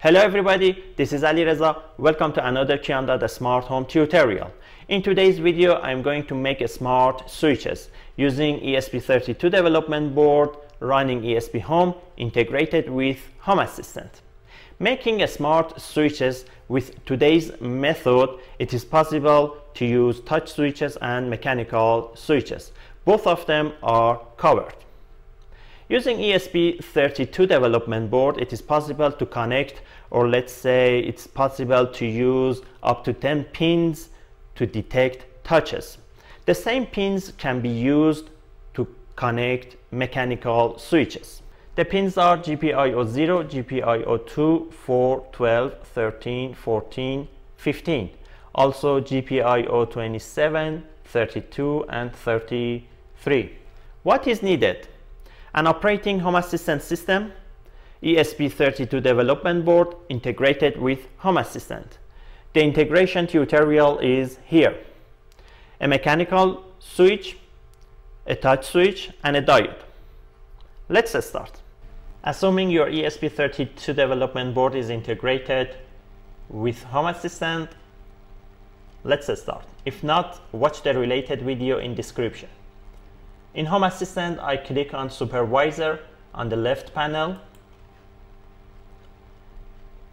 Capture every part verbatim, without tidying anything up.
Hello everybody, this is Ali Reza. Welcome to another Kianda the Smart Home tutorial. In today's video, I'm going to make a smart switches using E S P thirty-two development board, running ESPhome integrated with Home Assistant. Making a smart switches with today's method, it is possible to use touch switches and mechanical switches. Both of them are covered. Using E S P thirty-two development board, it is possible to connect, or let's say it's possible to use up to ten pins to detect touches. The same pins can be used to connect mechanical switches. The pins are G P I O zero, G P I O two, four, twelve, thirteen, fourteen, fifteen. Also G P I O twenty-seven, thirty-two and thirty-three. What is needed? An operating Home Assistant system, E S P thirty-two development board integrated with Home Assistant. The integration tutorial is here. A mechanical switch, a touch switch, and a diode. Let's start. Assuming your E S P thirty-two development board is integrated with Home Assistant, let's start. If not, watch the related video in description. In Home Assistant, I click on Supervisor on the left panel,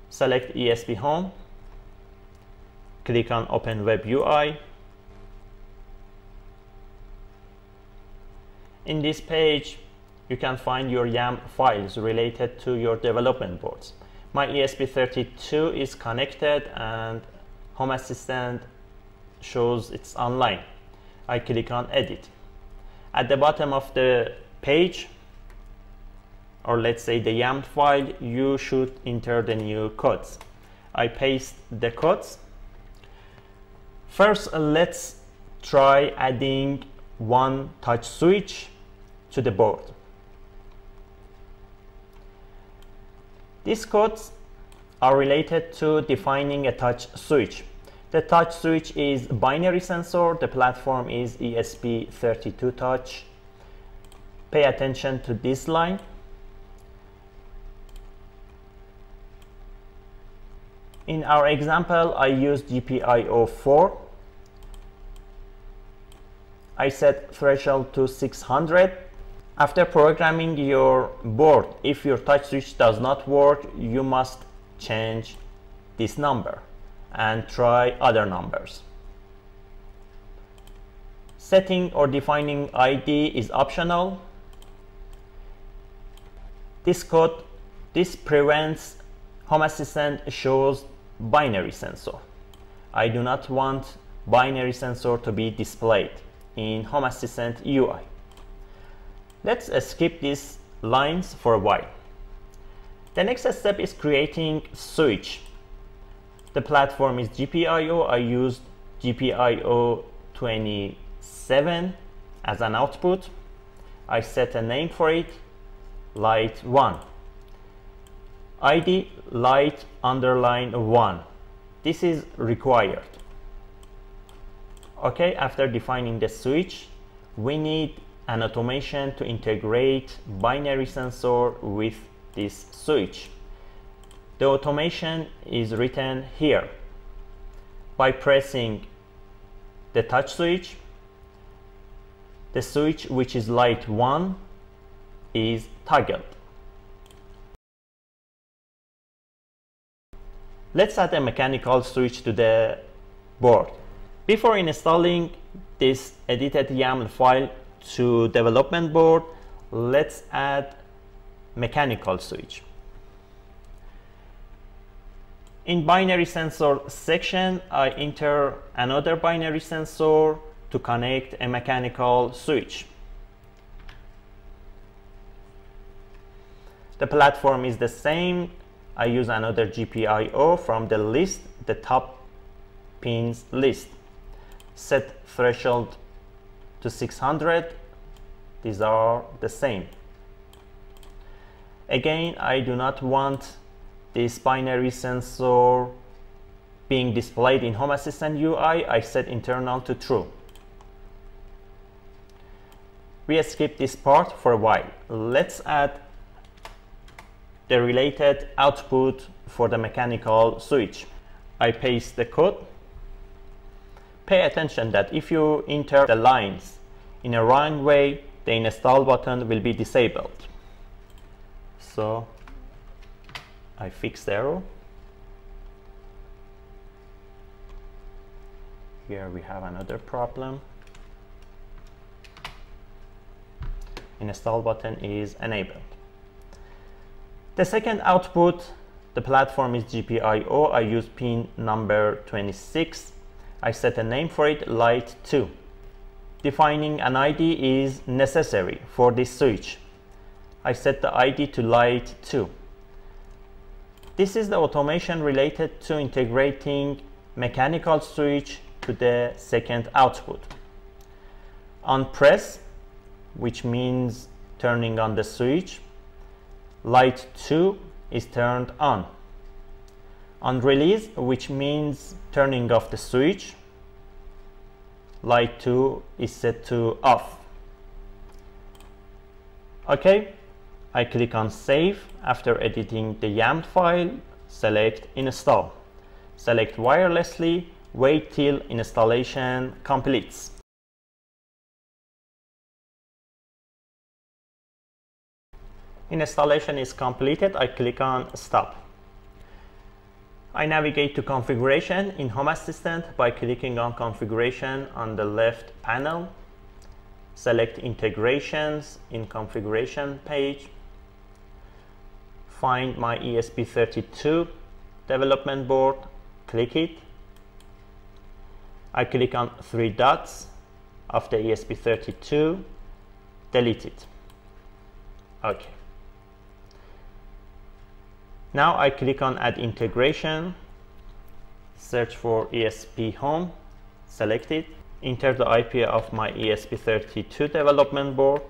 select ESPhome, click on Open Web U I. In this page, you can find your YAML files related to your development boards. My E S P thirty-two is connected and Home Assistant shows it's online. I click on Edit. At the bottom of the page, or let's say the YAML file, you should enter the new codes. I paste the codes. First, let's try adding one touch switch to the board. These codes are related to defining a touch switch. The touch switch is binary sensor, the platform is E S P thirty-two touch. Pay attention to this line. In our example, I used G P I O four. I set threshold to six hundred. After programming your board, if your touch switch does not work, you must change this number and try other numbers. Setting or defining I D is optional. This code, this prevents Home Assistant shows binary sensor. I do not want binary sensor to be displayed in Home Assistant U I. Let's skip these lines for a while. The next step is creating switch. The platform is G P I O. I used G P I O twenty-seven as an output. I set a name for it, light one. I D light underline one. This is required. Okay, after defining the switch, we need an automation to integrate binary sensor with this switch. The automation is written here. By pressing the touch switch, the switch which is light one is toggled. Let's add a mechanical switch to the board. Before installing this edited YAML file to development board, let's add mechanical switch. In binary sensor section, I enter another binary sensor to connect a mechanical switch. The platform is the same. I use another G P I O from the list, the top pins list. Set threshold to six hundred. These are the same. Again, I do not want this binary sensor being displayed in Home Assistant U I. I set internal to true. We skip this part for a while. Let's add the related output for the mechanical switch. I paste the code. Pay attention that if you enter the lines in a wrong way, the install button will be disabled. So I fix the error. Here we have another problem. Install button is enabled. The second output, the platform is G P I O. I use pin number twenty-six. I set a name for it, light two. Defining an I D is necessary for this switch. I set the I D to light two. This is the automation related to integrating mechanical switch to the second output. On press, which means turning on the switch, light two is turned on. On release, which means turning off the switch, light two is set to off. Okay, I click on save. After editing the YAML file, select install. Select wirelessly, wait till installation completes. Installation is completed. I click on stop. I navigate to configuration in Home Assistant by clicking on configuration on the left panel. Select integrations in configuration page. Find my E S P thirty-two development board. Click it. I click on three dots of the E S P thirty-two. Delete it. Okay. Now I click on Add Integration, search for ESPhome, select it, enter the I P of my E S P thirty-two development board,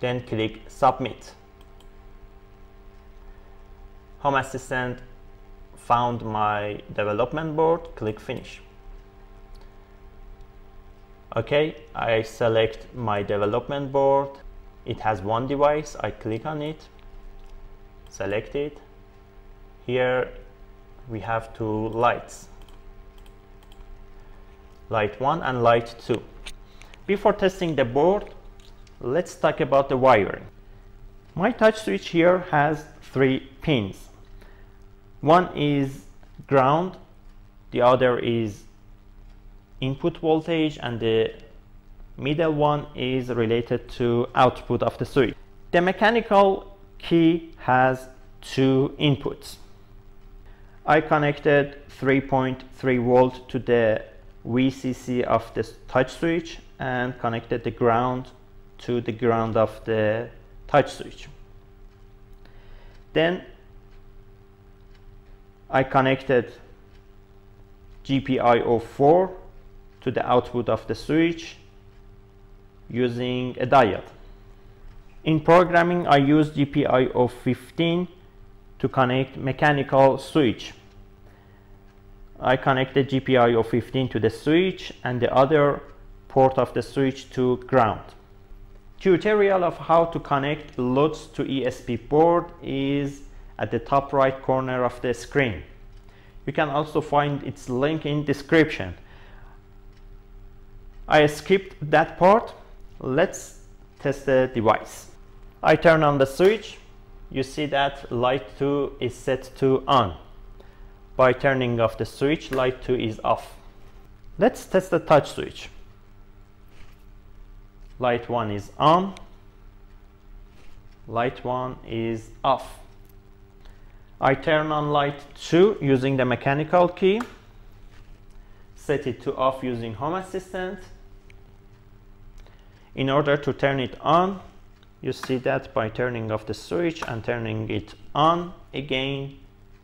then click Submit. Home Assistant found my development board, click Finish. Okay, I select my development board. It has one device, I click on it. Select it. Here we have two lights, light one and light two. Before testing the board, let's talk about the wiring. My touch switch here has three pins. One is ground, the other is input voltage, and the middle one is related to output of the switch. The mechanical key has two inputs. I connected three point three volt to the V C C of this touch switch and connected the ground to the ground of the touch switch. Then I connected G P I O four to the output of the switch using a diode. In programming, I use G P I O fifteen to connect mechanical switch. I connected G P I O fifteen to the switch and the other port of the switch to ground. Tutorial of how to connect loads to E S P board is at the top right corner of the screen. You can also find its link in description. I skipped that part. Let's test the device. I turn on the switch. You see that light two is set to on. By turning off the switch, light two is off. Let's test the touch switch. Light one is on. Light one is off. I turn on light two using the mechanical key. Set it to off using Home Assistant. In order to turn it on, you see that by turning off the switch and turning it on again,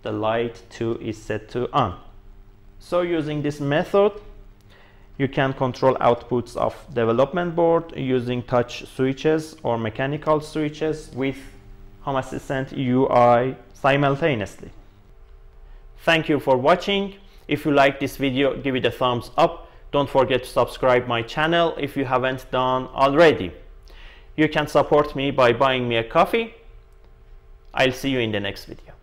the light two is set to on. So using this method, you can control outputs of development board using touch switches or mechanical switches with Home Assistant U I simultaneously. Thank you for watching. If you like this video, give it a thumbs up. Don't forget to subscribe my channel if you haven't done already. You can support me by buying me a coffee. I'll see you in the next video.